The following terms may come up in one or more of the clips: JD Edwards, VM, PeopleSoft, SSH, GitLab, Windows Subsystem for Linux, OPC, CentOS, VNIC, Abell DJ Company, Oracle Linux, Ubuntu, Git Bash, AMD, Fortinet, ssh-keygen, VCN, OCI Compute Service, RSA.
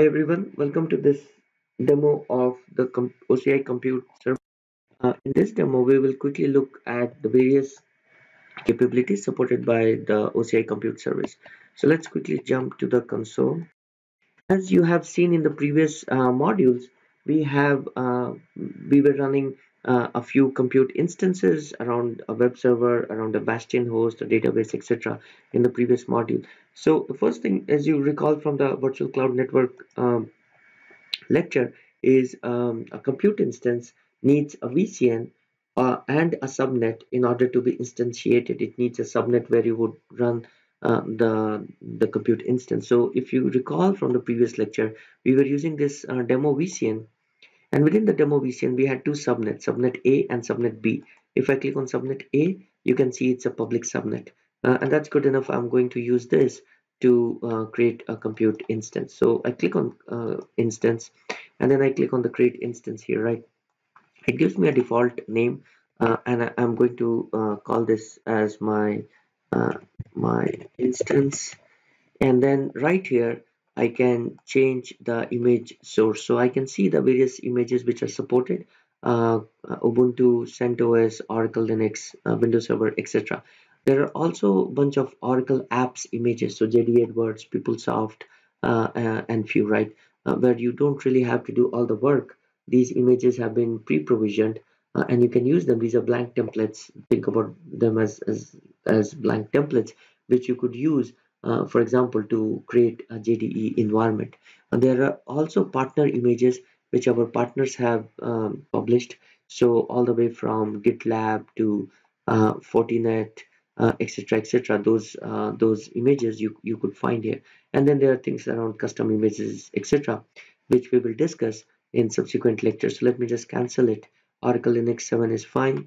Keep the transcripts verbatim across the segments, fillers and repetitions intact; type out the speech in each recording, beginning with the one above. Hi everyone, welcome to this demo of the O C I Compute Service. Uh, in this demo, we will quickly look at the various capabilities supported by the O C I Compute Service. So let's quickly jump to the console. As you have seen in the previous uh, modules, we have uh, we were running uh, a few compute instances around a web server, around a bastion host, a database, et cetera in the previous module. So the first thing, as you recall from the virtual cloud network um, lecture, is um, a compute instance needs a V C N uh, and a subnet. In order to be instantiated, it needs a subnet where you would run uh, the the compute instance. So if you recall from the previous lecture, we were using this uh, demo V C N, and within the demo V C N we had two subnets, subnet A and subnet B. If I click on subnet A, you can see it's a public subnet, uh, and that's good enough. I'm going to use this to uh, create a compute instance. So I click on uh, instance, and then I click on the create instance here, right? It gives me a default name, uh, and I, I'm going to uh, call this as my uh, my instance. And then right here I can change the image source, so I can see the various images which are supported, uh, Ubuntu, CentOS, Oracle Linux, uh, Windows Server, et cetera. There are also a bunch of Oracle apps images, so J D Edwards, PeopleSoft, uh, uh, and few, right, uh, where you don't really have to do all the work. These images have been pre-provisioned, uh, and you can use them. These are blank templates. Think about them as as, as blank templates, which you could use, uh, for example, to create a J D E environment. And there are also partner images, which our partners have um, published. So all the way from GitLab to uh, Fortinet, uh, et cetera, et cetera. Those uh, those images you you could find here. And then there are things around custom images, et cetera, which we will discuss in subsequent lectures. So let me just cancel it. Oracle Linux seven is fine.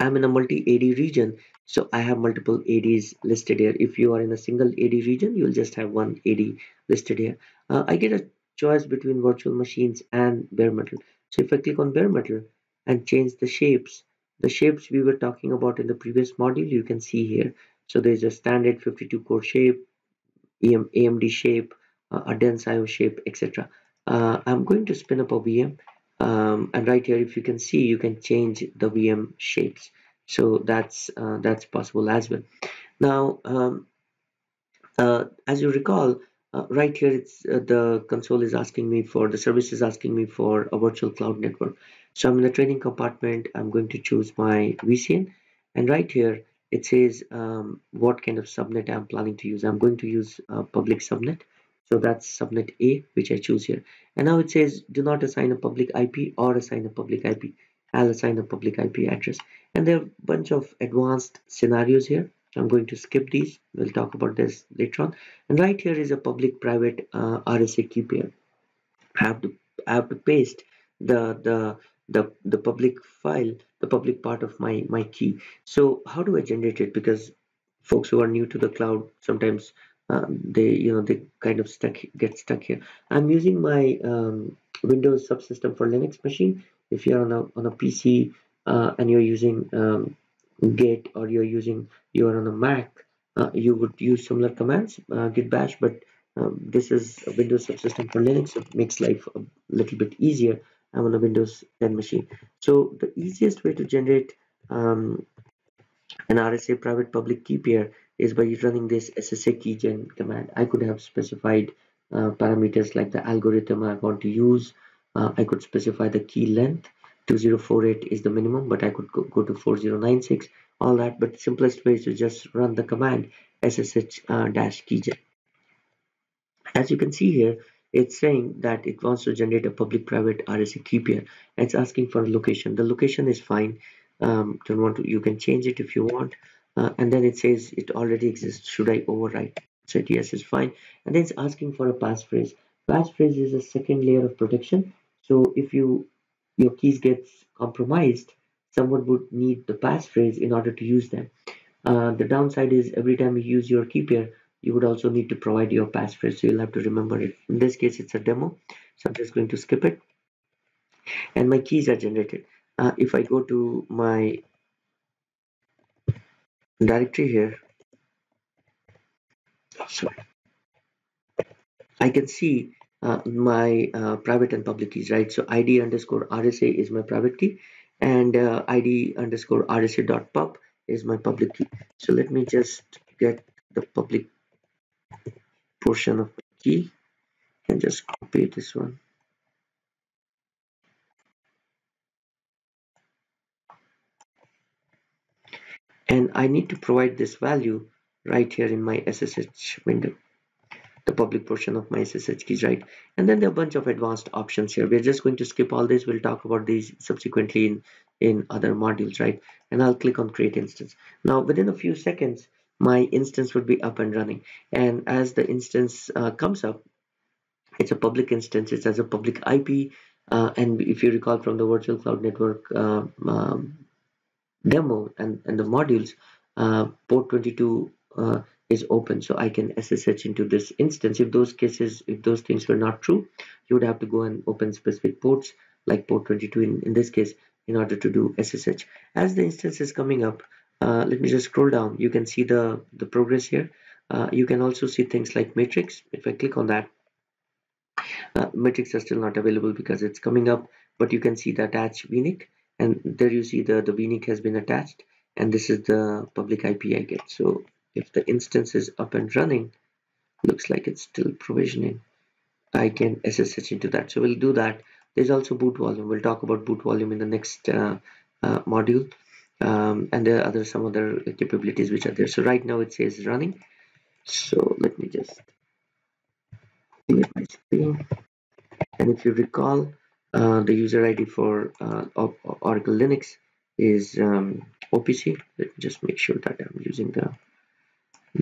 I'm in a multi-A D region, so I have multiple A Ds listed here. If you are in a single A D region, you'll just have one A D listed here. Uh, I get a choice between virtual machines and bare metal. So if I click on bare metal and change the shapes, the shapes we were talking about in the previous module, you can see here. So there's a standard fifty-two core shape, A M D shape, uh, a dense I O shape, et cetera. Uh, I'm going to spin up a V M, um, and right here, if you can see, you can change the V M shapes. So that's uh, that's possible as well. Now, um, uh, as you recall, uh, right here, it's uh, the console is asking me for the service is asking me for a virtual cloud network. So I'm in the training compartment. I'm going to choose my V C N, and right here it says um, what kind of subnet I'm planning to use. I'm going to use a public subnet. So that's subnet A, which I choose here. And now it says, do not assign a public I P or assign a public I P. I'll assign a public I P address. And there are a bunch of advanced scenarios here. I'm going to skip these. We'll talk about this later on. And right here is a public-private uh, R S A key pair. I have to, I have to paste the, the, the, the public file, the public part of my, my key. So how do I generate it? Because folks who are new to the cloud sometimes Uh, they, you know, they kind of stuck get stuck here. I'm using my um, Windows Subsystem for Linux machine. If you're on a on a P C uh, and you're using um, Git, or you're using you're on a Mac, uh, you would use similar commands, uh, Git Bash. But um, this is a Windows Subsystem for Linux, so it makes life a little bit easier. I'm on a Windows ten machine. So the easiest way to generate um, an R S A private public key pair is by running this ssh-keygen command. I could have specified uh, parameters like the algorithm I want to use. Uh, I could specify the key length. two thousand forty-eight is the minimum, but I could go, go to four thousand ninety-six, all that. But the simplest way is to just run the command ssh-keygen. As you can see here, it's saying that it wants to generate a public-private R S A key pair. It's asking for a location. The location is fine. Um, don't want to, you can change it if you want. Uh, and then it says it already exists. Should I overwrite? So yes is fine. And then it's asking for a passphrase. Passphrase is a second layer of protection. So if you your keys gets compromised, someone would need the passphrase in order to use them. Uh, the downside is every time you use your key pair, you would also need to provide your passphrase. So you'll have to remember it. In this case, it's a demo, so I'm just going to skip it. And my keys are generated. Uh, if I go to my directory here, sorry, I can see uh, my uh, private and public keys, right? So id underscore rsa is my private key, and uh, id underscore rsa dot pub is my public key. So let me just get the public portion of the key and just copy this one. And I need to provide this value right here in my S S H window, the public portion of my S S H keys, right? And then there are a bunch of advanced options here. We're just going to skip all this. We'll talk about these subsequently in, in other modules, right? And I'll click on create instance. Now, within a few seconds, my instance would be up and running. And as the instance uh, comes up, it's a public instance. It has a public I P. Uh, and if you recall from the virtual cloud network, uh, um, demo and, and the modules, uh, port twenty-two uh, is open, so I can S S H into this instance. If those cases, if those things were not true, you would have to go and open specific ports like port twenty-two in, in this case in order to do S S H. As the instance is coming up, uh, let me just scroll down. You can see the, the progress here. Uh, you can also see things like matrix. If I click on that, uh, matrix are still not available because it's coming up, but you can see the attached V N I C. And there you see the, the V N I C has been attached, and this is the public I P I get. So if the instance is up and running, looks like it's still provisioning, I can S S H into that. So we'll do that. There's also boot volume. We'll talk about boot volume in the next uh, uh, module. Um, and there are other, some other capabilities which are there. So right now it says running. So let me just clear my screen. And if you recall, Uh, the user I D for uh, Oracle Linux is um, O P C. Let me just make sure that I'm using the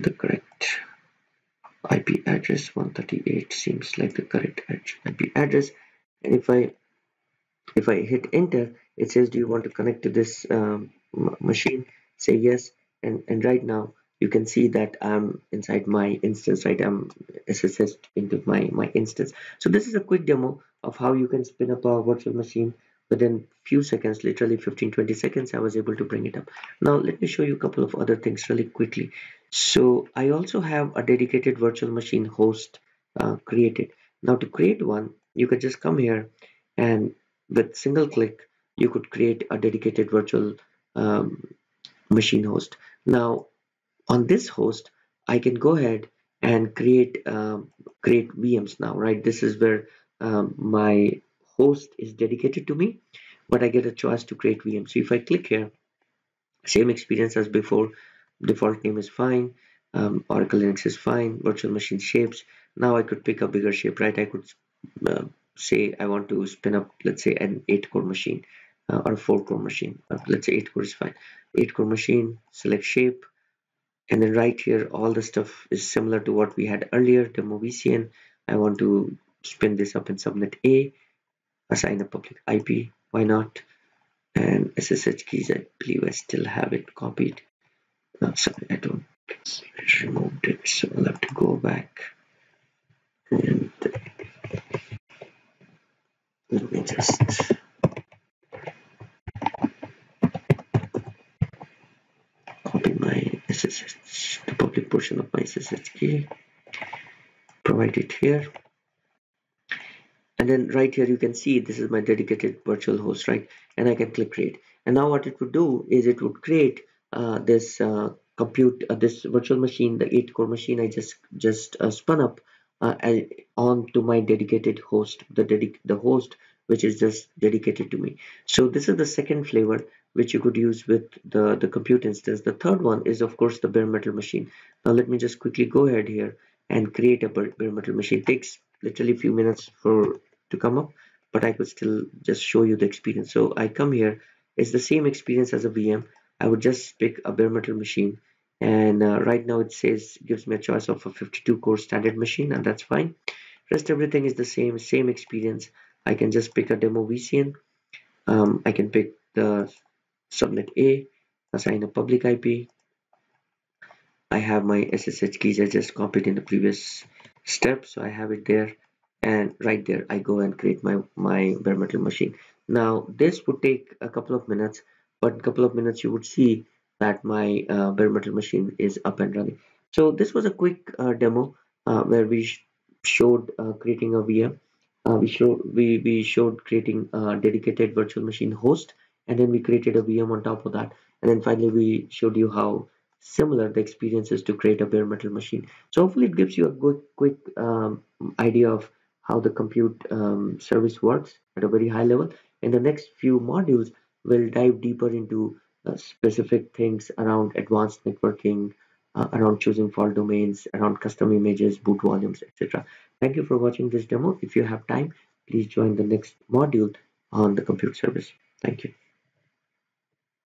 the correct I P address. one thirty-eight seems like the correct I P address. And if I if I hit enter, it says, "Do you want to connect to this um, machine?" Say yes. And and right now you can see that I'm inside my instance, right? I'm S S H into my my instance. So this is a quick demo of how you can spin up a virtual machine within few seconds, literally fifteen, twenty seconds, I was able to bring it up. Now, let me show you a couple of other things really quickly. So I also have a dedicated virtual machine host uh, created. Now to create one, you could just come here and with single click, you could create a dedicated virtual um, machine host. Now on this host, I can go ahead and create, uh, create V Ms now, right? This is where Um, my host is dedicated to me, but I get a choice to create V M. So if I click here, same experience as before, default name is fine, um, Oracle Linux is fine, virtual machine shapes. Now I could pick a bigger shape, right? I could uh, say I want to spin up, let's say, an eight core machine uh, or a four core machine. Uh, let's say eight core is fine. eight core machine, select shape, and then right here, all the stuff is similar to what we had earlier, demo V C N. I want to spin this up in subnet A, assign a public I P, why not? And S S H keys, I believe I still have it copied. No, sorry, I don't, I removed it, so I'll have to go back. And let me just, copy my S S H, the public portion of my S S H key, provide it here. And then right here, you can see this is my dedicated virtual host, right? And I can click create. And now what it would do is it would create uh, this uh, compute, uh, this virtual machine, the eight core machine I just just uh, spun up uh, onto my dedicated host, the, dedic the host, which is just dedicated to me. So this is the second flavor, which you could use with the, the compute instance. The third one is, of course, the bare metal machine. Now, let me just quickly go ahead here and create a bare metal machine. It takes literally a few minutes for to come up, but I could still just show you the experience. So I come here, it's the same experience as a V M. I would just pick a bare metal machine, and uh, right now it says, gives me a choice of a fifty-two core standard machine, and that's fine. Rest everything is the same, same experience. I can just pick a demo V C N. Um, I can pick the subnet A, assign a public I P. I have my S S H keys I just copied in the previous step, so I have it there. And right there, I go and create my, my bare metal machine. Now, this would take a couple of minutes, but in a couple of minutes, you would see that my uh, bare metal machine is up and running. So this was a quick uh, demo uh, where we showed uh, creating a V M. Uh, we showed we we showed creating a dedicated virtual machine host, and then we created a V M on top of that, and then finally we showed you how similar the experience is to create a bare metal machine. So hopefully it gives you a good quick um, idea of how the compute um, service works at a very high level. In the next few modules, we'll dive deeper into uh, specific things around advanced networking, uh, around choosing fault domains, around custom images, boot volumes, et cetera. Thank you for watching this demo. If you have time, please join the next module on the compute service. Thank you.